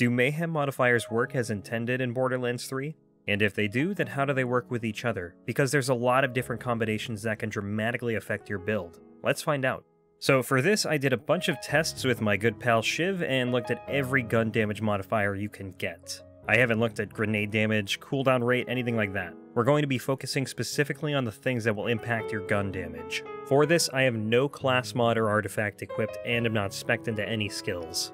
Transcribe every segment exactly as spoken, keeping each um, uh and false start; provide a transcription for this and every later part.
Do Mayhem modifiers work as intended in Borderlands three? And if they do, then how do they work with each other? Because there's a lot of different combinations that can dramatically affect your build. Let's find out. So for this, I did a bunch of tests with my good pal Shiv and looked at every gun damage modifier you can get. I haven't looked at grenade damage, cooldown rate, anything like that. We're going to be focusing specifically on the things that will impact your gun damage. For this, I have no class mod or artifact equipped and am not spec'd into any skills.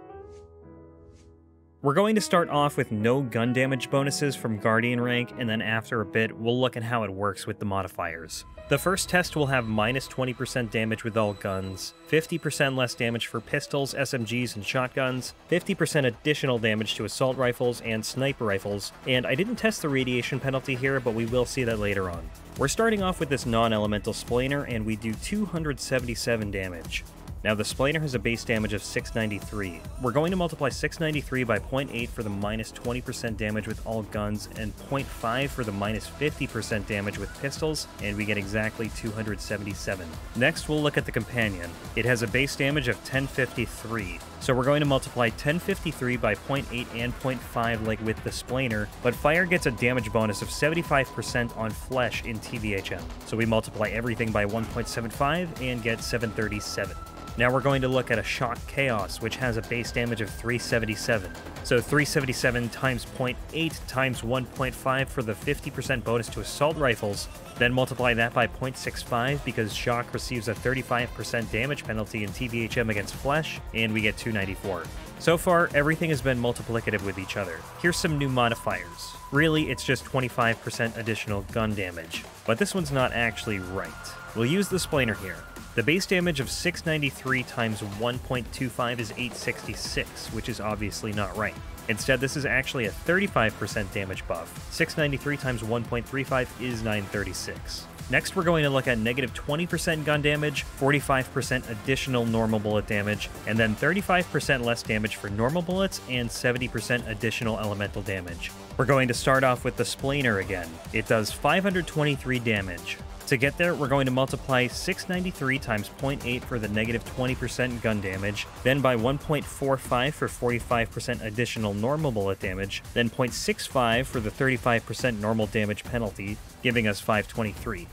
We're going to start off with no gun damage bonuses from Guardian Rank, and then after a bit, we'll look at how it works with the modifiers. The first test will have minus twenty percent damage with all guns, fifty percent less damage for pistols, S M Gs, and shotguns, fifty percent additional damage to assault rifles and sniper rifles, and I didn't test the radiation penalty here, but we will see that later on. We're starting off with this non-elemental Splainer, and we do two hundred seventy-seven damage. Now the Splainer has a base damage of six ninety-three. We're going to multiply six ninety-three by zero point eight for the minus twenty percent damage with all guns and zero point five for the minus fifty percent damage with pistols, and we get exactly two hundred seventy-seven. Next we'll look at the Companion. It has a base damage of ten fifty-three. So we're going to multiply ten fifty-three by zero point eight and zero point five like with the Splainer, but fire gets a damage bonus of seventy-five percent on flesh in T V H M. So we multiply everything by one point seven five and get seven thirty-seven. Now we're going to look at a Shock Chaos, which has a base damage of three seventy-seven. So three seventy-seven times zero point eight times one point five for the fifty percent bonus to assault rifles, then multiply that by zero point six five because Shock receives a thirty-five percent damage penalty in T V H M against flesh, and we get two ninety-four. So far, everything has been multiplicative with each other. Here's some new modifiers. Really, it's just twenty-five percent additional gun damage, but this one's not actually right. We'll use the Splainer here. The base damage of six ninety-three times one point two five is eight sixty-six, which is obviously not right. Instead, this is actually a thirty-five percent damage buff. six ninety-three times one point three five is nine thirty-six. Next, we're going to look at negative twenty percent gun damage, forty-five percent additional normal bullet damage, and then thirty-five percent less damage for normal bullets and seventy percent additional elemental damage. We're going to start off with the Splainer again. It does five hundred twenty-three damage. To get there, we're going to multiply six ninety-three times zero point eight for the negative twenty percent gun damage, then by one point four five for forty-five percent additional normal bullet damage, then zero point six five for the thirty-five percent normal damage penalty, giving us five twenty-three.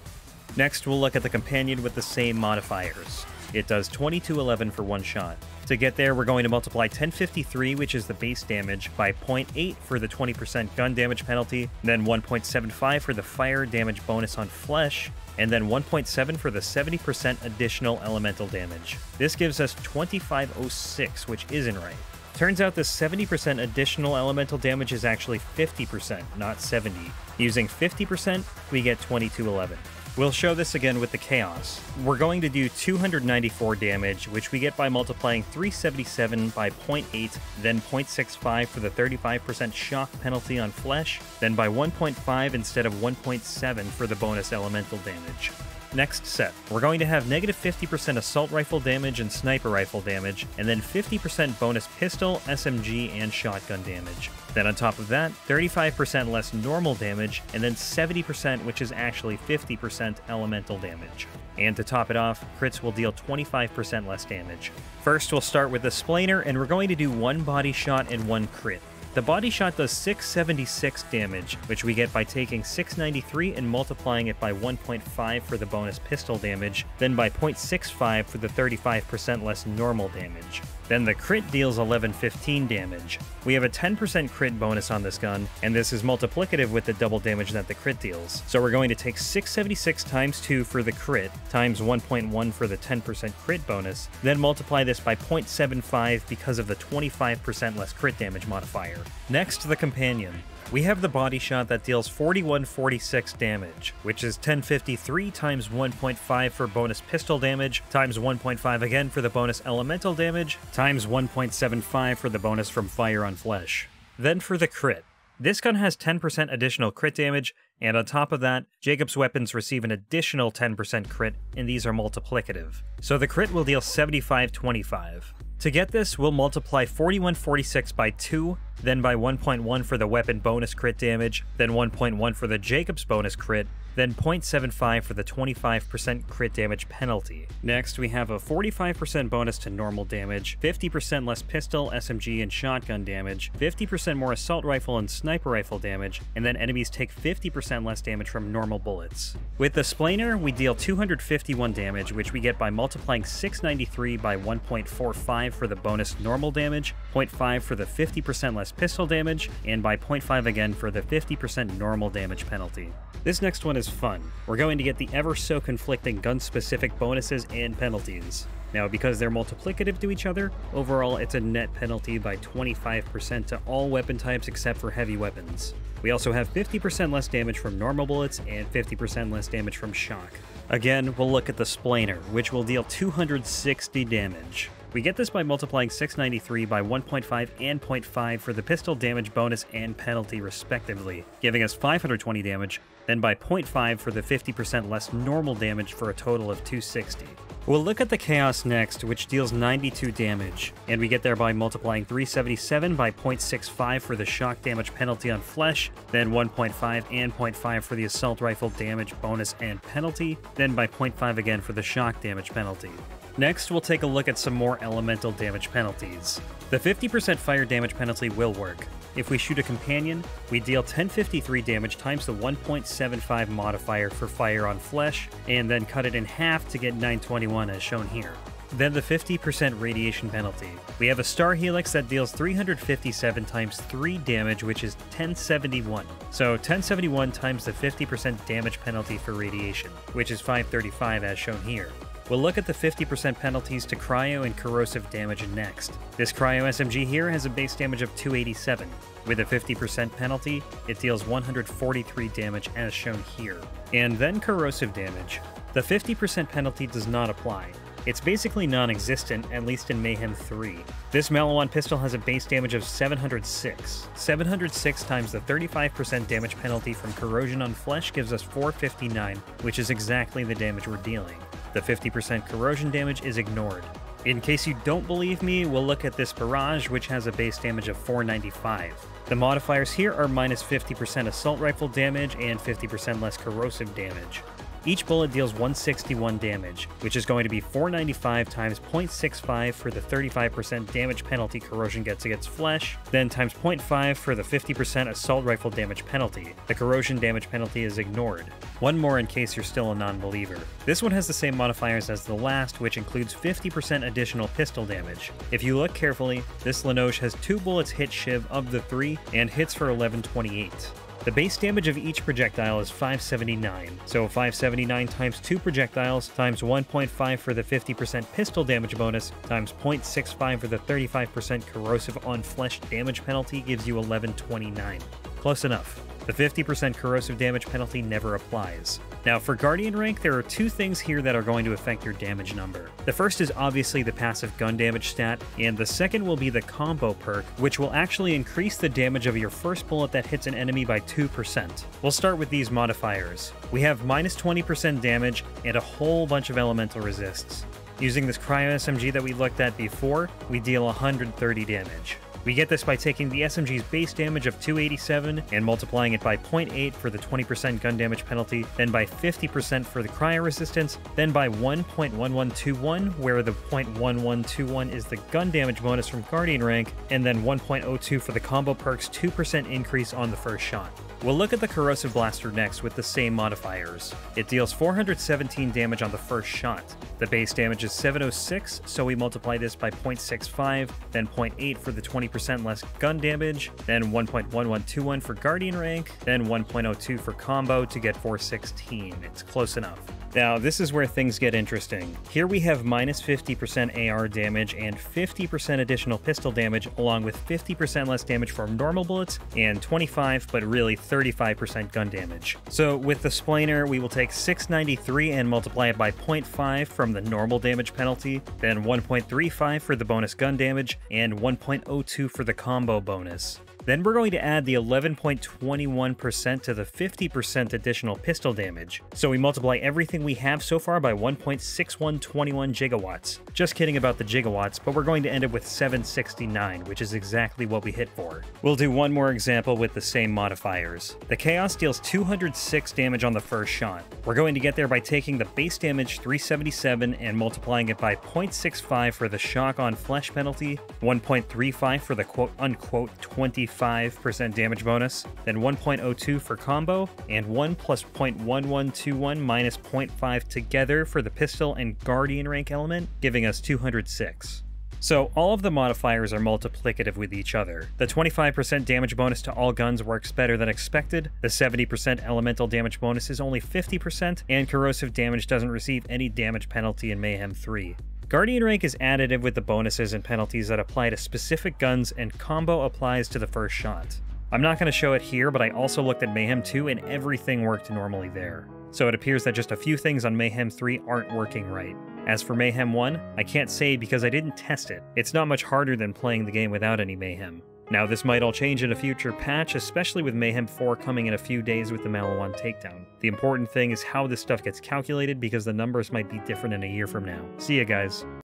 Next, we'll look at the Companion with the same modifiers. It does twenty-two eleven for one shot. To get there, we're going to multiply ten fifty-three, which is the base damage, by zero point eight for the twenty percent gun damage penalty, then one point seven five for the fire damage bonus on flesh, and then one point seven for the seventy percent additional elemental damage. This gives us twenty-five oh six, which isn't right. Turns out the seventy percent additional elemental damage is actually fifty percent, not seventy. Using fifty percent, we get twenty-two eleven. We'll show this again with the Chaos. We're going to do two hundred ninety-four damage, which we get by multiplying three seventy-seven by zero point eight, then zero point six five for the thirty-five percent shock penalty on flesh, then by one point five instead of one point seven for the bonus elemental damage. Next set, we're going to have negative fifty percent assault rifle damage and sniper rifle damage, and then fifty percent bonus pistol, S M G, and shotgun damage. Then on top of that, thirty-five percent less normal damage, and then seventy percent, which is actually fifty percent elemental damage. And to top it off, crits will deal twenty-five percent less damage. First, we'll start with the Splainer, and we're going to do one body shot and one crit. The body shot does six seventy-six damage, which we get by taking six ninety-three and multiplying it by one point five for the bonus pistol damage, then by zero point six five for the thirty-five percent less normal damage. Then the crit deals eleven fifteen damage. We have a ten percent crit bonus on this gun, and this is multiplicative with the double damage that the crit deals. So we're going to take six seventy-six times two for the crit, times one point one for the ten percent crit bonus, then multiply this by zero point seven five because of the twenty-five percent less crit damage modifier. Next, the Companion. We have the body shot that deals forty-one forty-six damage, which is ten fifty-three times one point five for bonus pistol damage, times one point five again for the bonus elemental damage, times one point seven five for the bonus from fire on flesh. Then for the crit. This gun has ten percent additional crit damage, and on top of that, Jacob's weapons receive an additional ten percent crit, and these are multiplicative. So the crit will deal seventy-five twenty-five. To get this, we'll multiply forty-one forty-six by two, then by one point one for the weapon bonus crit damage, then one point one for the Jacob's bonus crit, then zero point seven five for the twenty-five percent crit damage penalty. Next, we have a forty-five percent bonus to normal damage, fifty percent less pistol, S M G, and shotgun damage, fifty percent more assault rifle and sniper rifle damage, and then enemies take fifty percent less damage from normal bullets. With the Splainer, we deal two hundred fifty-one damage, which we get by multiplying six ninety-three by one point four five for the bonus normal damage, zero point five for the fifty percent less pistol damage, and by zero point five again for the fifty percent normal damage penalty. This next one is fun. We're going to get the ever so conflicting gun-specific bonuses and penalties. Now, because they're multiplicative to each other, overall it's a net penalty by twenty-five percent to all weapon types except for heavy weapons. We also have fifty percent less damage from normal bullets and fifty percent less damage from shock. Again, we'll look at the Splainer, which will deal two hundred sixty damage. We get this by multiplying six ninety-three by one point five and zero point five for the pistol damage bonus and penalty respectively, giving us five hundred twenty damage, then by zero point five for the fifty percent less normal damage for a total of two hundred sixty. We'll look at the Chaos next, which deals ninety-two damage, and we get there by multiplying three seventy-seven by zero point six five for the shock damage penalty on flesh, then one point five and zero point five for the assault rifle damage bonus and penalty, then by zero point five again for the shock damage penalty. Next, we'll take a look at some more elemental damage penalties. The fifty percent fire damage penalty will work. If we shoot a companion, we deal ten fifty-three damage times the one point seven five modifier for fire on flesh, and then cut it in half to get nine twenty-one as shown here. Then the fifty percent radiation penalty. We have a Star Helix that deals three hundred fifty-seven times three damage, which is ten seventy-one. So ten seventy-one times the fifty percent damage penalty for radiation, which is five thirty-five as shown here. We'll look at the fifty percent penalties to cryo and corrosive damage next. This cryo S M G here has a base damage of two eighty-seven. With a fifty percent penalty, it deals one hundred forty-three damage as shown here. And then corrosive damage. The fifty percent penalty does not apply. It's basically non-existent, at least in Mayhem three. This Maliwan pistol has a base damage of seven hundred six. seven hundred six times the thirty-five percent damage penalty from corrosion on flesh gives us four fifty-nine, which is exactly the damage we're dealing. The fifty percent corrosion damage is ignored. In case you don't believe me, we'll look at this barrage, which has a base damage of four ninety-five. The modifiers here are minus fifty percent assault rifle damage and fifty percent less corrosive damage. Each bullet deals one hundred sixty-one damage, which is going to be four ninety-five times zero point six five for the thirty-five percent damage penalty corrosion gets against flesh, then times zero point five for the fifty percent assault rifle damage penalty. The corrosion damage penalty is ignored. One more in case you're still a non-believer. This one has the same modifiers as the last, which includes fifty percent additional pistol damage. If you look carefully, this Lenoch has two bullets hit Shiv of the three and hits for eleven twenty-eight. The base damage of each projectile is five seventy-nine, so five seventy-nine times two projectiles times one point five for the fifty percent pistol damage bonus times zero point six five for the thirty-five percent corrosive on flesh damage penalty gives you eleven twenty-nine. Close enough. The fifty percent corrosive damage penalty never applies. Now, for Guardian rank, there are two things here that are going to affect your damage number. The first is obviously the passive gun damage stat, and the second will be the combo perk, which will actually increase the damage of your first bullet that hits an enemy by two percent. We'll start with these modifiers. We have minus twenty percent damage and a whole bunch of elemental resists. Using this Cryo S M G that we looked at before, we deal one hundred thirty damage. We get this by taking the S M G's base damage of two eighty-seven and multiplying it by zero point eight for the twenty percent gun damage penalty, then by fifty percent for the cryo resistance, then by one point one one two one, where the zero point one one two one is the gun damage bonus from Guardian rank, and then one point zero two for the combo perk's two percent increase on the first shot. We'll look at the Corrosive Blaster next with the same modifiers. It deals four hundred seventeen damage on the first shot. The base damage is seven oh six, so we multiply this by zero point six five, then zero point eight for the twenty percent less gun damage, then one point one one two one for Guardian rank, then one point zero two for combo to get four sixteen. It's close enough. Now, this is where things get interesting. Here we have minus fifty percent A R damage and fifty percent additional pistol damage, along with fifty percent less damage from normal bullets and twenty-five, but really thirty-five percent gun damage. So with the Splainer, we will take six ninety-three and multiply it by zero point five from the normal damage penalty, then one point three five for the bonus gun damage, and one point zero two for the combo bonus. Then we're going to add the eleven point two one percent to the fifty percent additional pistol damage. So we multiply everything everything we have so far by one point six one two one gigawatts. Just kidding about the gigawatts, but we're going to end up with seven sixty-nine, which is exactly what we hit for. We'll do one more example with the same modifiers. The Chaos deals two hundred six damage on the first shot. We're going to get there by taking the base damage three seventy-seven and multiplying it by zero point six five for the shock on flesh penalty, one point three five for the quote-unquote twenty-five percent damage bonus, then one point zero two for combo, and one plus zero point one one two one minus zero point five together for the pistol and Guardian rank element, giving us two hundred six. So all of the modifiers are multiplicative with each other. The twenty-five percent damage bonus to all guns works better than expected, the seventy percent elemental damage bonus is only fifty percent, and corrosive damage doesn't receive any damage penalty in Mayhem three. Guardian rank is additive with the bonuses and penalties that apply to specific guns, and combo applies to the first shot. I'm not going to show it here, but I also looked at Mayhem two and everything worked normally there. So it appears that just a few things on Mayhem three aren't working right. As for Mayhem one, I can't say because I didn't test it. It's not much harder than playing the game without any Mayhem. Now this might all change in a future patch, especially with Mayhem four coming in a few days with the Maliwan takedown. The important thing is how this stuff gets calculated because the numbers might be different in a year from now. See ya guys.